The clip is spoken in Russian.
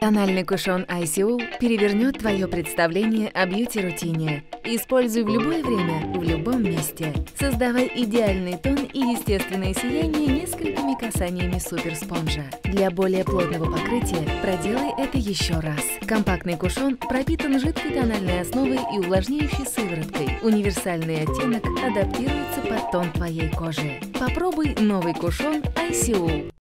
Тональный кушон iSeul перевернет твое представление о бьюти-рутине. Используй в любое время, в любом месте. Создавай идеальный тон и естественное сияние несколькими касаниями суперспонжа. Для более плотного покрытия проделай это еще раз. Компактный кушон пропитан жидкой тональной основой и увлажняющей сывороткой. Универсальный оттенок адаптируется под тон твоей кожи. Попробуй новый кушон iSeul.